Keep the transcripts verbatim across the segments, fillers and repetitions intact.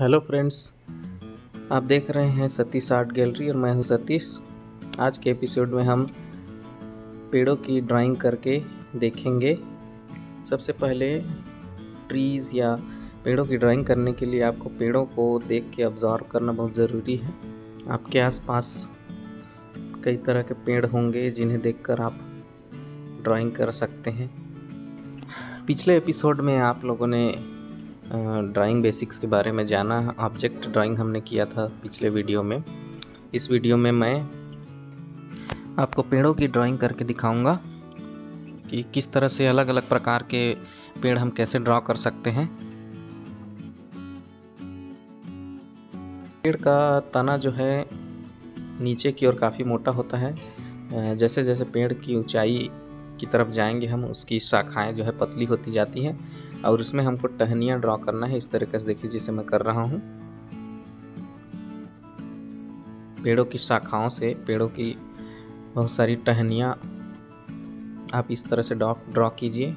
Hello friends, आप देख रहे हैं सतीश आर्ट गैलरी और मैं हूं सतीश। आज के एपिसोड में हम पेड़ों की ड्राइंग करके देखेंगे। सबसे पहले ट्रीज़ या पेड़ों की ड्राइंग करने के लिए आपको पेड़ों को देख के ऑब्जर्व करना बहुत ज़रूरी है। आपके आसपास कई तरह के पेड़ होंगे जिन्हें देखकर आप ड्राइंग कर सकते हैं। पिछले एपिसोड में आप लोगों ने ड्राइंग uh, बेसिक्स के बारे में जाना। ऑब्जेक्ट ड्राइंग हमने किया था पिछले वीडियो में। इस वीडियो में मैं आपको पेड़ों की ड्राइंग करके दिखाऊंगा कि किस तरह से अलग अलग प्रकार के पेड़ हम कैसे ड्रा कर सकते हैं। पेड़ का तना जो है नीचे की ओर काफ़ी मोटा होता है। जैसे जैसे पेड़ की ऊंचाई की तरफ जाएंगे हम, उसकी शाखाएं जो है पतली होती जाती हैं और उसमें हमको टहनियाँ ड्रॉ करना है। इस तरीके से देखिए जिसे मैं कर रहा हूँ। पेड़ों की शाखाओं से पेड़ों की बहुत सारी टहनियाँ आप इस तरह से ड्रॉ कीजिए।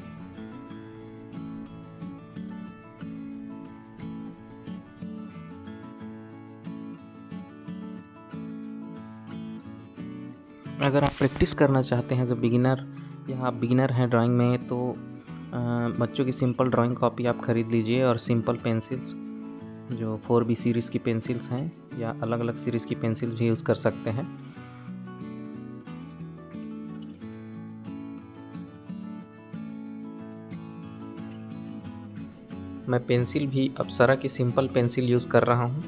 अगर आप प्रैक्टिस करना चाहते हैं एज ए बिगिनर या आप बिगिनर हैं ड्राइंग में, तो बच्चों की सिंपल ड्राइंग कॉपी आप ख़रीद लीजिए और सिंपल पेंसिल्स जो फोर बी सीरीज़ की पेंसिल्स हैं या अलग अलग सीरीज़ की पेंसिल्स भी यूज़ कर सकते हैं। मैं पेंसिल भी अप्सरा की सिंपल पेंसिल यूज़ कर रहा हूँ।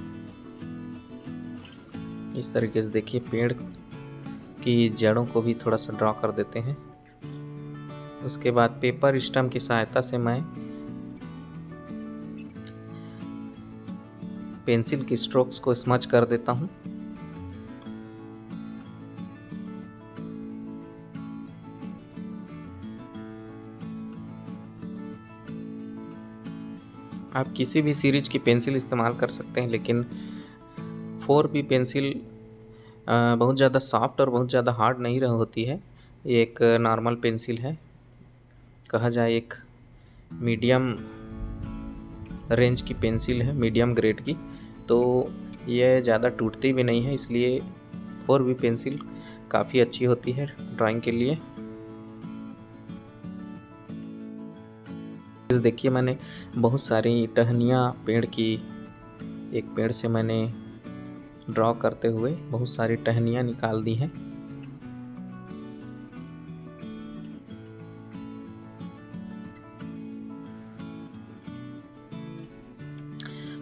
इस तरीके से देखिए पेड़ की जड़ों को भी थोड़ा सा ड्रॉ कर देते हैं। उसके बाद पेपर स्टम्प की सहायता से मैं पेंसिल की स्ट्रोक्स को स्मज कर देता हूं। आप किसी भी सीरीज की पेंसिल इस्तेमाल कर सकते हैं, लेकिन फोर बी पेंसिल बहुत ज़्यादा सॉफ्ट और बहुत ज़्यादा हार्ड नहीं रह होती है। ये एक नॉर्मल पेंसिल है, कहा जाए एक मीडियम रेंज की पेंसिल है, मीडियम ग्रेड की। तो यह ज़्यादा टूटती भी नहीं है, इसलिए और भी पेंसिल काफ़ी अच्छी होती है ड्राइंग के लिए। देखिए मैंने बहुत सारी टहनियाँ पेड़ की, एक पेड़ से मैंने ड्रॉ करते हुए बहुत सारी टहनियाँ निकाल दी हैं।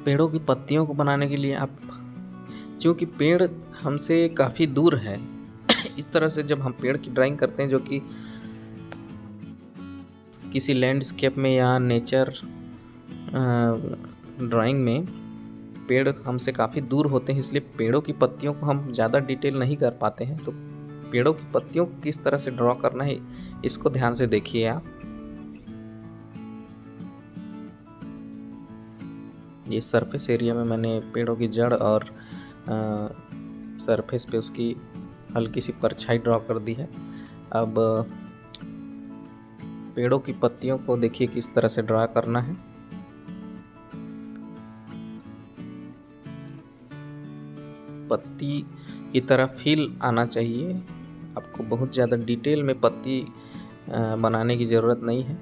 पेड़ों की पत्तियों को बनाने के लिए आप, क्योंकि पेड़ हमसे काफ़ी दूर है, इस तरह से जब हम पेड़ की ड्राइंग करते हैं जो कि किसी लैंडस्केप में या नेचर ड्राइंग में पेड़ हमसे काफ़ी दूर होते हैं, इसलिए पेड़ों की पत्तियों को हम ज़्यादा डिटेल नहीं कर पाते हैं। तो पेड़ों की पत्तियों को किस तरह से ड्रॉ करना है, इसको ध्यान से देखिए आप। ये सरफेस एरिया में मैंने पेड़ों की जड़ और सरफेस पे उसकी हल्की सी परछाई ड्रॉ कर दी है। अब पेड़ों की पत्तियों को देखिए किस तरह से ड्रॉ करना है। पत्ती की तरह फील आना चाहिए। आपको बहुत ज़्यादा डिटेल में पत्ती बनाने की ज़रूरत नहीं है।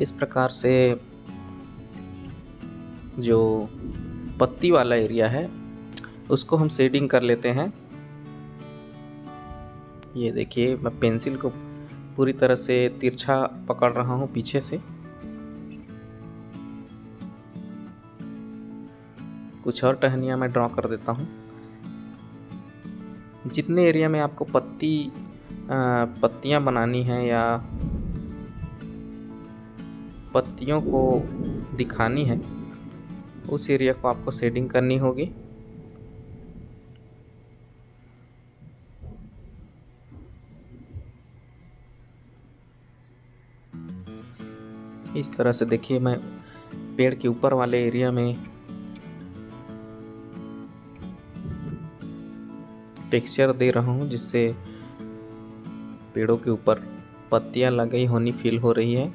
इस प्रकार से जो पत्ती वाला एरिया है उसको हम शेडिंग कर लेते हैं। ये देखिए मैं पेंसिल को पूरी तरह से तिरछा पकड़ रहा हूँ पीछे से। कुछ और टहनियाँ मैं ड्रॉ कर देता हूँ। जितने एरिया में आपको पत्ती पत्तियाँ बनानी हैं या पत्तियों को दिखानी है, उस एरिया को आपको शेडिंग करनी होगी। इस तरह से देखिए मैं पेड़ के ऊपर वाले एरिया में टेक्सचर दे रहा हूँ जिससे पेड़ों के ऊपर पत्तियाँ लगी होनी फील हो रही है।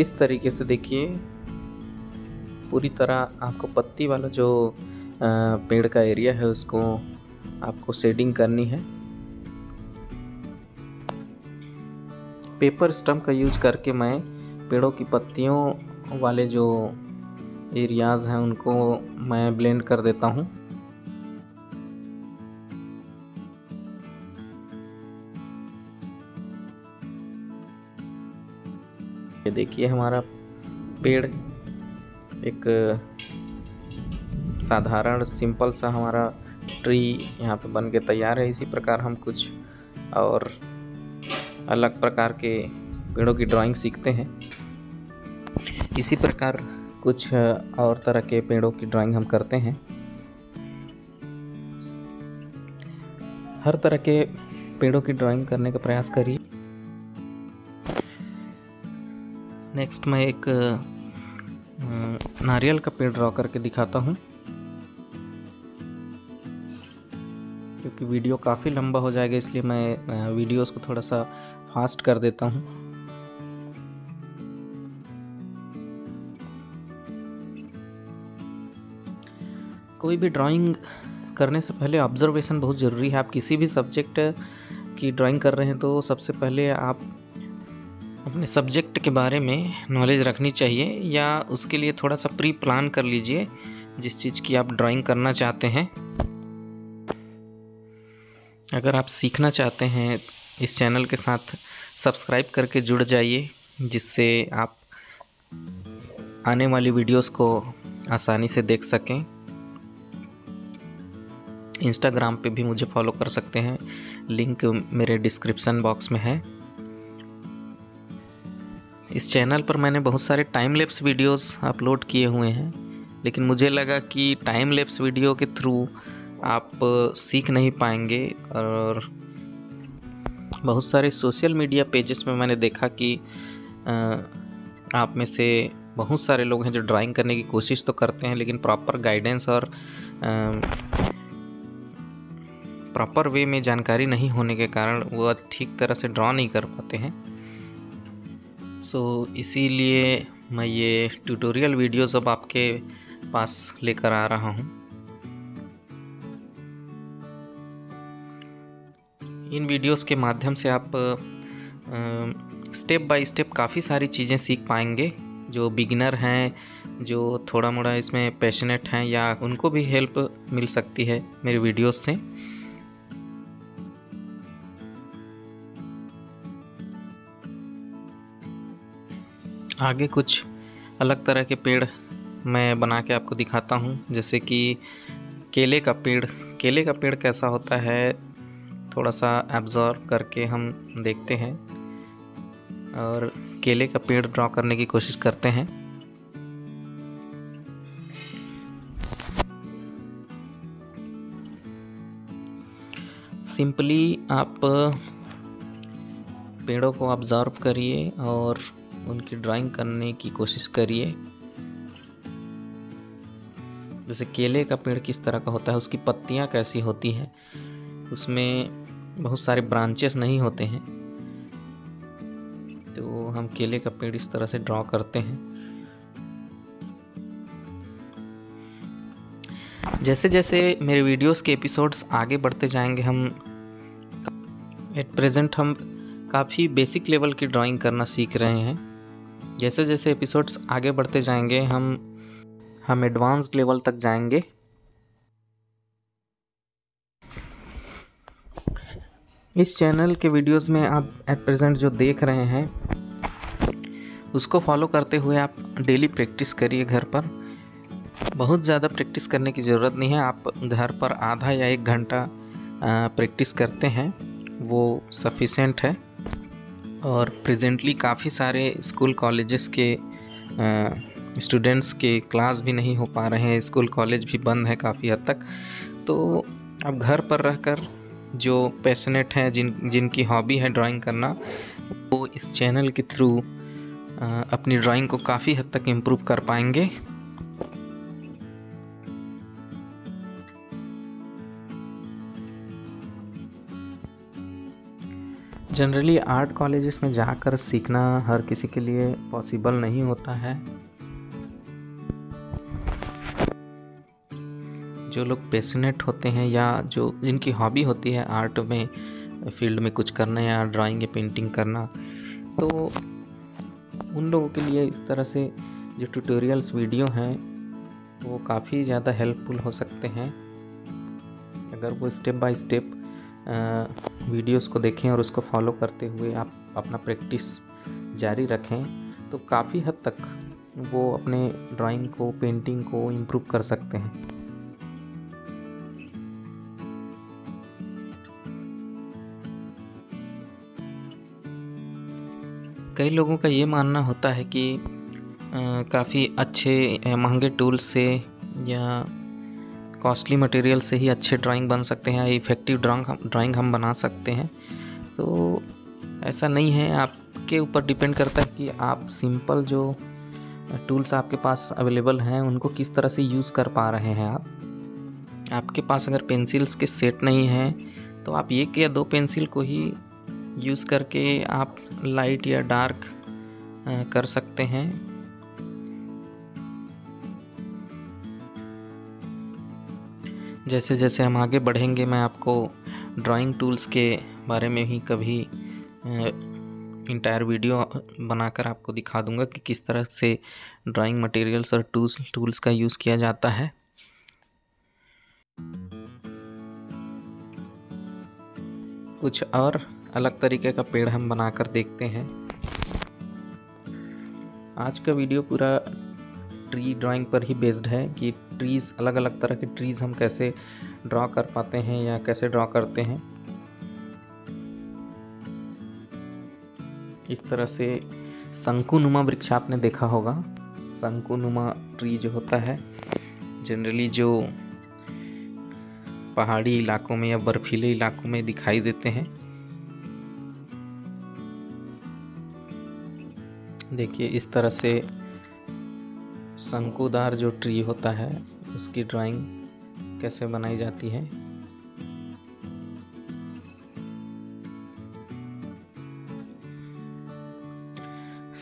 इस तरीके से देखिए पूरी तरह आपको पत्ती वाला जो पेड़ का एरिया है उसको आपको शेडिंग करनी है। पेपर स्टम्प का यूज़ करके मैं पेड़ों की पत्तियों वाले जो एरियाज़ हैं उनको मैं ब्लेंड कर देता हूँ। ये देखिए हमारा पेड़ एक साधारण सिंपल सा हमारा ट्री यहाँ पे बन के तैयार है। इसी प्रकार हम कुछ और अलग प्रकार के पेड़ों की ड्राइंग सीखते हैं। इसी प्रकार कुछ और तरह के पेड़ों की ड्राइंग हम करते हैं। हर तरह के पेड़ों की ड्राइंग करने का प्रयास करिए। नेक्स्ट मैं एक नारियल का पेड़ ड्रॉ करके दिखाता हूँ, क्योंकि वीडियो काफ़ी लंबा हो जाएगा इसलिए मैं वीडियोस को थोड़ा सा फास्ट कर देता हूँ। कोई भी ड्राइंग करने से पहले ऑब्जर्वेशन बहुत ज़रूरी है। आप किसी भी सब्जेक्ट की ड्राइंग कर रहे हैं तो सबसे पहले आप अपने सब्जेक्ट के बारे में नॉलेज रखनी चाहिए, या उसके लिए थोड़ा सा प्री प्लान कर लीजिए जिस चीज़ की आप ड्राइंग करना चाहते हैं। अगर आप सीखना चाहते हैं इस चैनल के साथ सब्सक्राइब करके जुड़ जाइए, जिससे आप आने वाली वीडियोस को आसानी से देख सकें। इंस्टाग्राम पे भी मुझे फॉलो कर सकते हैं, लिंक मेरे डिस्क्रिप्शन बॉक्स में है। इस चैनल पर मैंने बहुत सारे टाइम लैप्स वीडियोस अपलोड किए हुए हैं, लेकिन मुझे लगा कि टाइम लैप्स वीडियो के थ्रू आप सीख नहीं पाएंगे। और बहुत सारे सोशल मीडिया पेजेस में मैंने देखा कि आप में से बहुत सारे लोग हैं जो ड्राइंग करने की कोशिश तो करते हैं, लेकिन प्रॉपर गाइडेंस और प्रॉपर वे में जानकारी नहीं होने के कारण वो ठीक तरह से ड्रॉ नहीं कर पाते हैं। सो so, इसीलिए मैं ये ट्यूटोरियल वीडियोस अब आपके पास लेकर आ रहा हूँ। इन वीडियोस के माध्यम से आप स्टेप बाय स्टेप काफ़ी सारी चीज़ें सीख पाएंगे। जो बिगिनर हैं, जो थोड़ा मोड़ा इसमें पैशनेट हैं, या उनको भी हेल्प मिल सकती है मेरे वीडियोस से। आगे कुछ अलग तरह के पेड़ मैं बना के आपको दिखाता हूँ, जैसे कि केले का पेड़। केले का पेड़ कैसा होता है थोड़ा सा एब्जॉर्ब करके हम देखते हैं और केले का पेड़ ड्रॉ करने की कोशिश करते हैं। सिंपली आप पेड़ों को ऑब्जर्व करिए और उनकी ड्राइंग करने की कोशिश करिए। जैसे केले का पेड़ किस तरह का होता है, उसकी पत्तियां कैसी होती हैं, उसमें बहुत सारे ब्रांचेस नहीं होते हैं, तो हम केले का पेड़ इस तरह से ड्रॉ करते हैं। जैसे जैसे मेरे वीडियोस के एपिसोड्स आगे बढ़ते जाएंगे, हम एट प्रेजेंट हम काफ़ी बेसिक लेवल की ड्राइंग करना सीख रहे हैं। जैसे जैसे एपिसोड्स आगे बढ़ते जाएंगे हम हम एडवांस लेवल तक जाएंगे। इस चैनल के वीडियोस में आप एट प्रेजेंट जो देख रहे हैं उसको फॉलो करते हुए आप डेली प्रैक्टिस करिए। घर पर बहुत ज़्यादा प्रैक्टिस करने की ज़रूरत नहीं है। आप घर पर आधा या एक घंटा प्रैक्टिस करते हैं, वो सफिशेंट है। और प्रेजेंटली काफ़ी सारे स्कूल कॉलेजेस के स्टूडेंट्स के क्लास भी नहीं हो पा रहे हैं, स्कूल कॉलेज भी बंद है काफ़ी हद तक। तो अब घर पर रहकर जो पैशनेट हैं, जिन जिनकी हॉबी है ड्राइंग करना, वो इस चैनल के थ्रू अपनी ड्राइंग को काफ़ी हद तक इम्प्रूव कर पाएंगे। जनरली आर्ट कॉलेजेस में जाकर सीखना हर किसी के लिए पॉसिबल नहीं होता है। जो लोग पैशनेट होते हैं या जो जिनकी हॉबी होती है आर्ट में, फील्ड में कुछ करना या ड्राइंग या पेंटिंग करना, तो उन लोगों के लिए इस तरह से जो ट्यूटोरियल्स वीडियो हैं वो काफ़ी ज़्यादा हेल्पफुल हो सकते हैं। अगर वो स्टेप बाय स्टेप वीडियोस को देखें और उसको फॉलो करते हुए आप अपना प्रैक्टिस जारी रखें तो काफ़ी हद तक वो अपने ड्राइंग को, पेंटिंग को इम्प्रूव कर सकते हैं। कई लोगों का ये मानना होता है कि काफ़ी अच्छे महंगे टूल से या कॉस्टली मटेरियल से ही अच्छे ड्राइंग बन सकते हैं, इफ़ेक्टिव ड्राइंग ड्राइंग हम बना सकते हैं। तो ऐसा नहीं है, आपके ऊपर डिपेंड करता है कि आप सिंपल जो टूल्स आपके पास अवेलेबल हैं उनको किस तरह से यूज़ कर पा रहे हैं आप। आपके पास अगर पेंसिल्स के सेट नहीं हैं तो आप एक या दो पेंसिल को ही यूज़ करके आप लाइट या डार्क कर सकते हैं। जैसे जैसे हम आगे बढ़ेंगे मैं आपको ड्राइंग टूल्स के बारे में ही कभी इंटायर वीडियो बनाकर आपको दिखा दूंगा कि किस तरह से ड्राइंग मटेरियल्स और टूल्स टूल्स का यूज़ किया जाता है। कुछ और अलग तरीके का पेड़ हम बनाकर देखते हैं। आज का वीडियो पूरा ट्री ड्राइंग पर ही बेस्ड है कि ट्रीज़, अलग अलग तरह के ट्रीज़ हम कैसे ड्रा कर पाते हैं या कैसे ड्रा करते हैं। इस तरह से शंकुनुमा वृक्ष आपने देखा होगा। शंकुनुमा ट्री जो होता है जनरली जो पहाड़ी इलाकों में या बर्फीले इलाकों में दिखाई देते हैं। देखिए इस तरह से शंकुदार जो ट्री होता है उसकी ड्राइंग कैसे बनाई जाती है।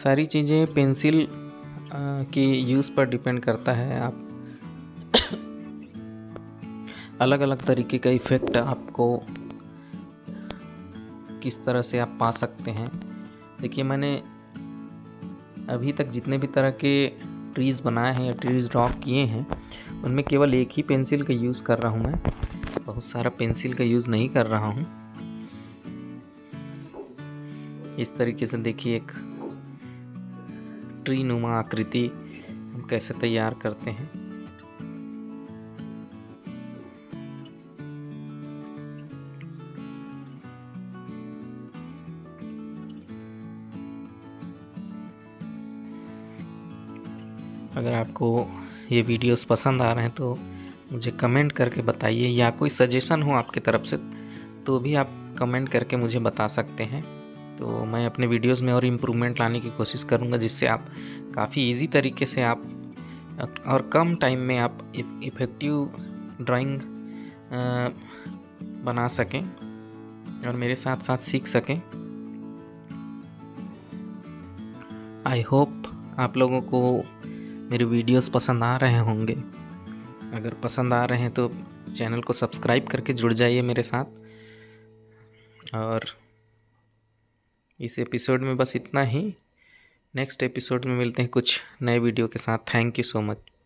सारी चीज़ें पेंसिल की यूज़ पर डिपेंड करता है। आप अलग अलग तरीके का इफ़ेक्ट आपको किस तरह से आप पा सकते हैं। देखिए मैंने अभी तक जितने भी तरह के ट्रीज़ बनाए हैं या ट्रीज़ ड्रॉ किए हैं उनमें केवल एक ही पेंसिल का यूज़ कर रहा हूं मैं, बहुत सारा पेंसिल का यूज़ नहीं कर रहा हूं। इस तरीके से देखिए एक ट्री नुमा आकृति हम कैसे तैयार करते हैं। अगर आपको ये वीडियोस पसंद आ रहे हैं तो मुझे कमेंट करके बताइए, या कोई सजेशन हो आपकी तरफ से तो भी आप कमेंट करके मुझे बता सकते हैं। तो मैं अपने वीडियोस में और इम्प्रूवमेंट लाने की कोशिश करूँगा जिससे आप काफ़ी इजी तरीके से आप और कम टाइम में आप इफ़ेक्टिव ड्राइंग बना सकें और मेरे साथ साथ सीख सकें। आई होप आप लोगों को मेरे वीडियोस पसंद आ रहे होंगे। अगर पसंद आ रहे हैं तो चैनल को सब्सक्राइब करके जुड़ जाइए मेरे साथ। और इस एपिसोड में बस इतना ही। नेक्स्ट एपिसोड में मिलते हैं कुछ नए वीडियो के साथ। Thank you so much.